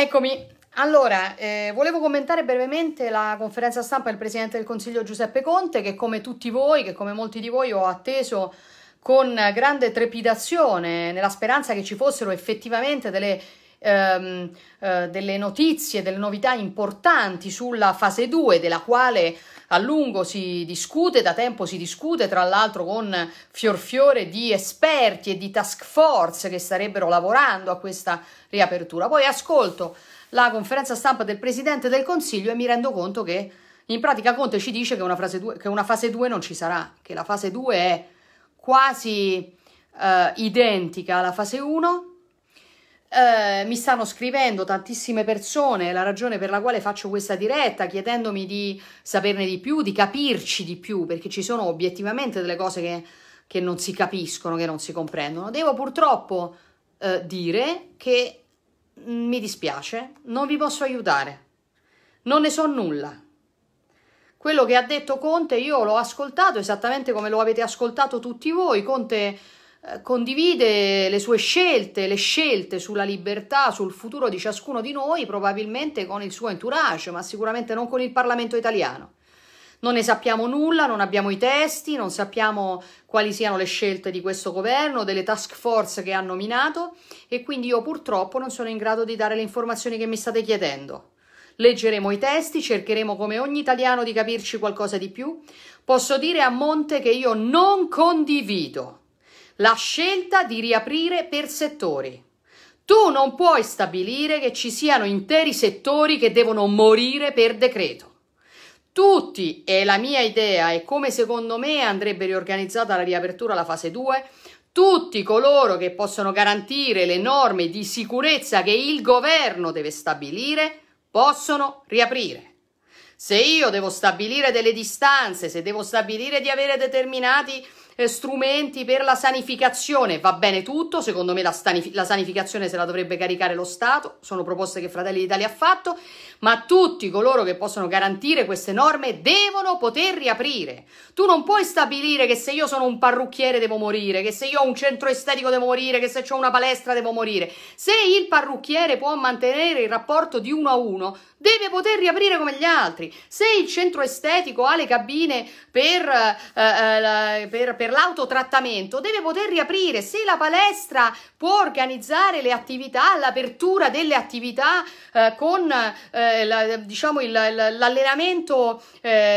Eccomi. Allora, volevo commentare brevemente la conferenza stampa del Presidente del Consiglio Giuseppe Conte, che come tutti voi, che come molti di voi ho atteso con grande trepidazione, nella speranza che ci fossero effettivamente delle notizie, delle novità importanti sulla fase 2, della quale a lungo si discute, da tempo si discute, tra l'altro con fiorfiore di esperti e di task force che starebbero lavorando a questa riapertura. Poi ascolto la conferenza stampa del Presidente del Consiglio e mi rendo conto che in pratica Conte ci dice che una fase 2 non ci sarà, che la fase 2 è quasi identica alla fase 1. Mi stanno scrivendo tantissime persone, la ragione per la quale faccio questa diretta, chiedendomi di saperne di più, di capirci di più, perché ci sono obiettivamente delle cose che non si capiscono, che non si comprendono. Devo purtroppo dire che mi dispiace, non vi posso aiutare, non ne so nulla. Quello che ha detto Conte io l'ho ascoltato esattamente come lo avete ascoltato tutti voi. Conte condivide le sue scelte, le scelte sulla libertà, sul futuro di ciascuno di noi, probabilmente con il suo entourage, ma sicuramente non con il Parlamento italiano. Non ne sappiamo nulla, non abbiamo i testi, non sappiamo quali siano le scelte di questo governo, delle task force che ha nominato, e quindi io purtroppo non sono in grado di dare le informazioni che mi state chiedendo. Leggeremo i testi, cercheremo come ogni italiano di capirci qualcosa di più. Posso dire a monte che io non condivido la scelta di riaprire per settori. Tu non puoi stabilire che ci siano interi settori che devono morire per decreto. Tutti, e la mia idea è come secondo me andrebbe riorganizzata la riapertura alla fase 2, tutti coloro che possono garantire le norme di sicurezza che il governo deve stabilire possono riaprire. Se io devo stabilire delle distanze, se devo stabilire di avere determinati strumenti per la sanificazione, va bene tutto. Secondo me la sanificazione se la dovrebbe caricare lo Stato, sono proposte che Fratelli d'Italia ha fatto, ma tutti coloro che possono garantire queste norme devono poter riaprire. Tu non puoi stabilire che se io sono un parrucchiere devo morire, che se io ho un centro estetico devo morire, che se ho una palestra devo morire. Se il parrucchiere può mantenere il rapporto di 1 a 1, deve poter riaprire come gli altri. Se il centro estetico ha le cabine per l'autotrattamento, deve poter riaprire. Se la palestra può organizzare le attività, l'apertura delle attività con l'allenamento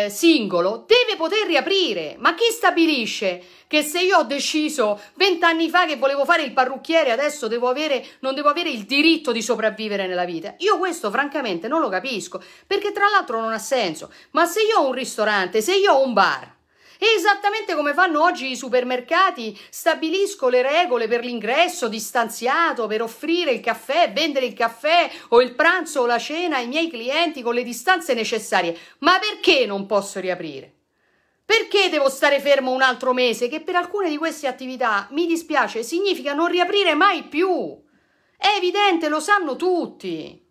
singolo, deve poter riaprire. Ma chi stabilisce che se io ho deciso 20 anni fa che volevo fare il parrucchiere, adesso non devo avere il diritto di sopravvivere nella vita? Io questo francamente non lo capisco, perché tra l'altro non ha senso. Ma se io ho un ristorante, se io ho un bar, esattamente come fanno oggi i supermercati, stabilisco le regole per l'ingresso distanziato, per offrire il caffè, vendere il caffè o il pranzo o la cena ai miei clienti con le distanze necessarie. Ma perché non posso riaprire? Perché devo stare fermo un altro mese? Che per alcune di queste attività, mi dispiace, significa non riaprire mai più. È evidente, lo sanno tutti.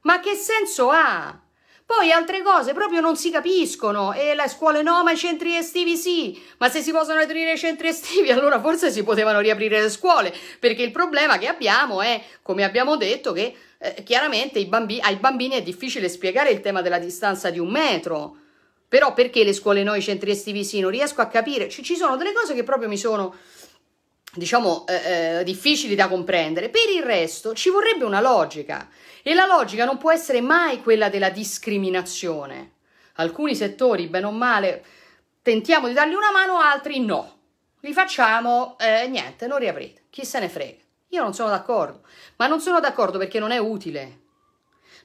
Ma che senso ha? Poi altre cose proprio non si capiscono, e le scuole no, ma i centri estivi sì. Ma se si possono riaprire i centri estivi, allora forse si potevano riaprire le scuole, perché il problema che abbiamo è, come abbiamo detto, che chiaramente ai bambini è difficile spiegare il tema della distanza di 1 metro. Però perché le scuole no, i centri estivi sì, non riesco a capire. Ci sono delle cose che proprio mi sono, diciamo, difficili da comprendere. Per il resto ci vorrebbe una logica, e la logica non può essere mai quella della discriminazione. Alcuni settori, bene o male, tentiamo di dargli una mano, altri no, li facciamo niente, non riaprite, chi se ne frega. Io non sono d'accordo, ma non sono d'accordo perché non è utile,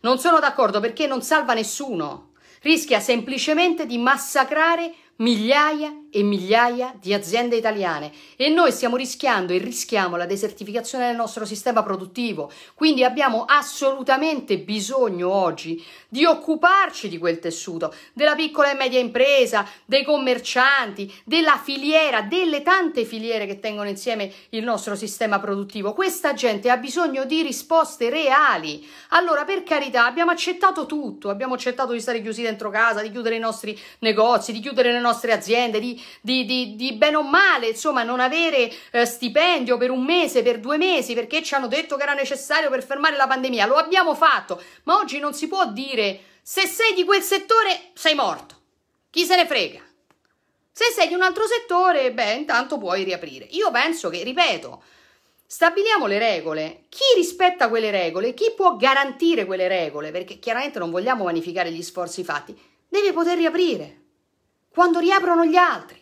non sono d'accordo perché non salva nessuno, rischia semplicemente di massacrare migliaia e migliaia di aziende italiane, e noi stiamo rischiando e rischiamo la desertificazione del nostro sistema produttivo. Quindi abbiamo assolutamente bisogno oggi di occuparci di quel tessuto, della piccola e media impresa, dei commercianti, della filiera, delle tante filiere che tengono insieme il nostro sistema produttivo. Questa gente ha bisogno di risposte reali. Allora, per carità, abbiamo accettato tutto, abbiamo accettato di stare chiusi dentro casa, di chiudere i nostri negozi, di chiudere le nostre aziende, di di bene o male, insomma, non avere stipendio per un mese, per 2 mesi, perché ci hanno detto che era necessario per fermare la pandemia. Lo abbiamo fatto, ma oggi non si può dire: se sei di quel settore sei morto, chi se ne frega. Se sei di un altro settore, beh, intanto puoi riaprire. Io penso che, ripeto, stabiliamo le regole. Chi rispetta quelle regole, chi può garantire quelle regole, perché chiaramente non vogliamo vanificare gli sforzi fatti, deve poter riaprire quando riaprono gli altri,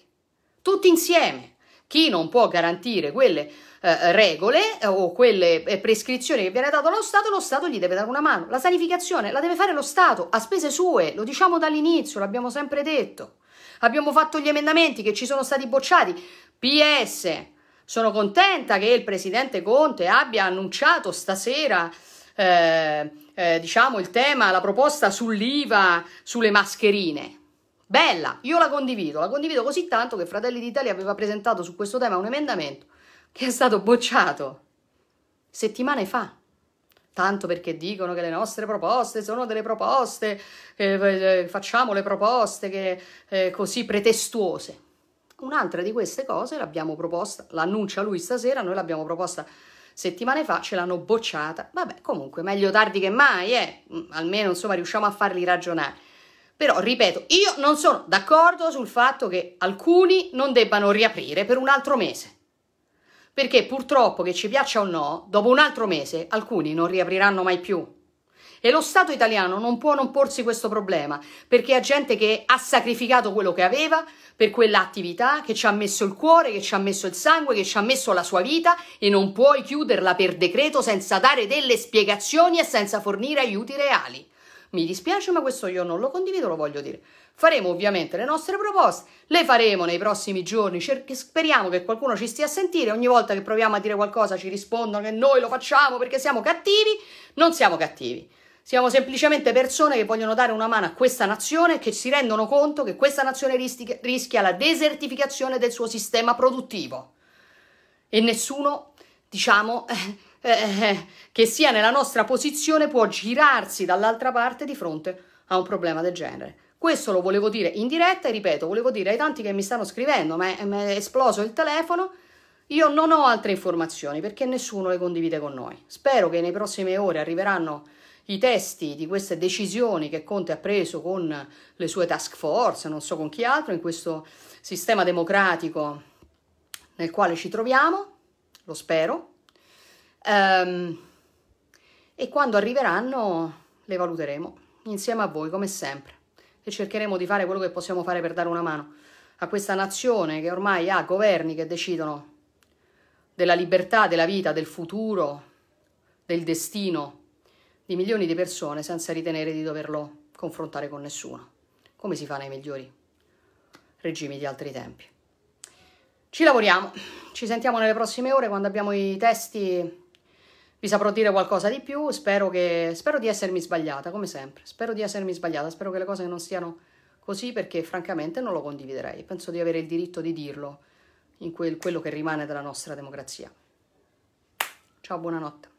tutti insieme. Chi non può garantire quelle regole o quelle prescrizioni che viene dato allo Stato, lo Stato gli deve dare una mano. La sanificazione la deve fare lo Stato a spese sue, lo diciamo dall'inizio, l'abbiamo sempre detto. Abbiamo fatto gli emendamenti che ci sono stati bocciati. PS, sono contenta che il presidente Conte abbia annunciato stasera diciamo il tema, la proposta sull'IVA, sulle mascherine. Bella, io la condivido così tanto che Fratelli d'Italia aveva presentato su questo tema un emendamento che è stato bocciato settimane fa. Tanto perché dicono che le nostre proposte sono delle proposte, facciamo le proposte che, così pretestuose. Un'altra di queste cose l'abbiamo proposta, l'annuncia lui stasera, noi l'abbiamo proposta settimane fa, ce l'hanno bocciata. Vabbè, comunque, meglio tardi che mai, almeno insomma riusciamo a farli ragionare. Però, ripeto, io non sono d'accordo sul fatto che alcuni non debbano riaprire per un altro mese. Perché purtroppo, che ci piaccia o no, dopo un altro mese alcuni non riapriranno mai più. E lo Stato italiano non può non porsi questo problema, perché ha gente che ha sacrificato quello che aveva per quell'attività, che ci ha messo il cuore, che ci ha messo il sangue, che ci ha messo la sua vita, e non puoi chiuderla per decreto senza dare delle spiegazioni e senza fornire aiuti reali. Mi dispiace, ma questo io non lo condivido, lo voglio dire. Faremo ovviamente le nostre proposte, le faremo nei prossimi giorni, speriamo che qualcuno ci stia a sentire. Ogni volta che proviamo a dire qualcosa ci rispondono che noi lo facciamo perché siamo cattivi. Non siamo cattivi, siamo semplicemente persone che vogliono dare una mano a questa nazione, che si rendono conto che questa nazione rischia la desertificazione del suo sistema produttivo, e nessuno, diciamo, che sia nella nostra posizione può girarsi dall'altra parte di fronte a un problema del genere. Questo lo volevo dire in diretta, e ripeto, volevo dire ai tanti che mi stanno scrivendo, ma è esploso il telefono. Io non ho altre informazioni perché nessuno le condivide con noi. Spero che nei prossime ore arriveranno i testi di queste decisioni che Conte ha preso con le sue task force, non so con chi altro, in questo sistema democratico nel quale ci troviamo, lo spero. E quando arriveranno le valuteremo insieme a voi, come sempre, e cercheremo di fare quello che possiamo fare per dare una mano a questa nazione che ormai ha governi che decidono della libertà, della vita, del futuro, del destino di milioni di persone senza ritenere di doverlo confrontare con nessuno, come si fa nei migliori regimi di altri tempi. Ci lavoriamo, ci sentiamo nelle prossime ore quando abbiamo i testi. Vi saprò dire qualcosa di più, spero di essermi sbagliata, come sempre, spero di essermi sbagliata, spero che le cose non siano così, perché francamente non lo condividerei, penso di avere il diritto di dirlo in quello che rimane della nostra democrazia. Ciao, buonanotte.